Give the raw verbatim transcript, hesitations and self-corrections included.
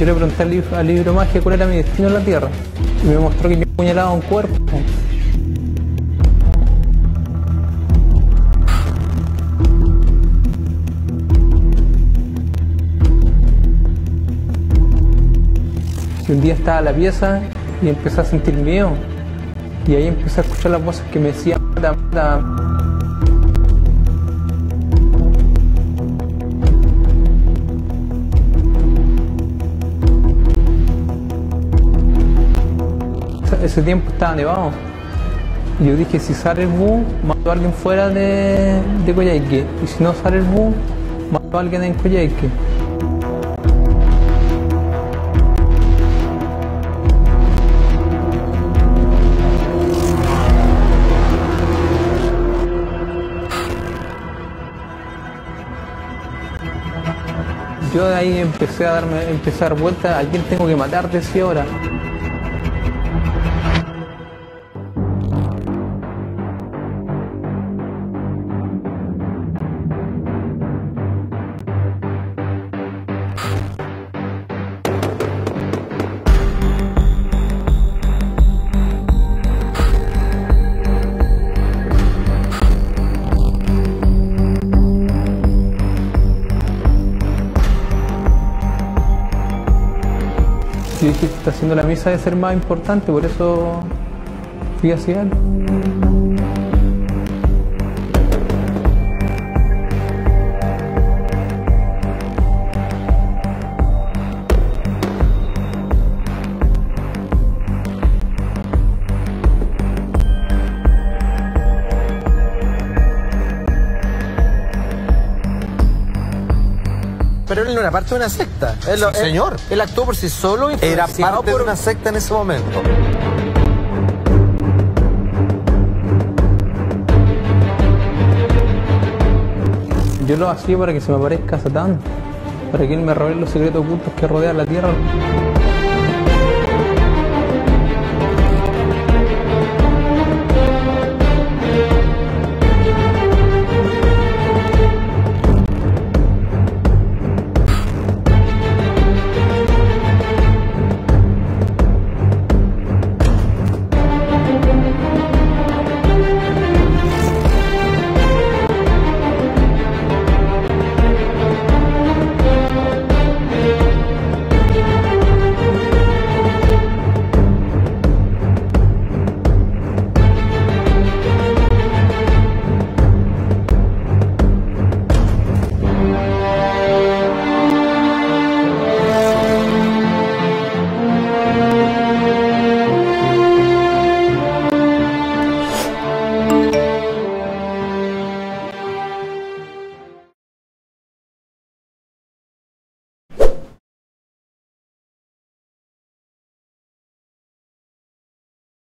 Yo le pregunté al libro, al libro magia cuál era mi destino en la Tierra y me mostró que yo apuñalaba un cuerpo. Y un día estaba en la pieza y empecé a sentir miedo. Y ahí empecé a escuchar las voces que me decían mata, mata. Ese tiempo estaba nevado. Y yo dije, si sale el bus, mato a alguien fuera de, de Coyhaique. Y si no sale el bus, mato a alguien en Coyhaique. Yo de ahí empecé a darme, empecé a dar vuelta, ¿a quién tengo que matar? Decía ahora. Yo dije, está haciendo la misa de ser más importante, por eso fui hacia él. Pero él no era parte de una secta. Él, sí, señor. Él, él actuó por sí solo y era parte por... de una secta en ese momento. Yo lo hacía para que se me aparezca Satán, para que él me revele los secretos ocultos que rodean la Tierra.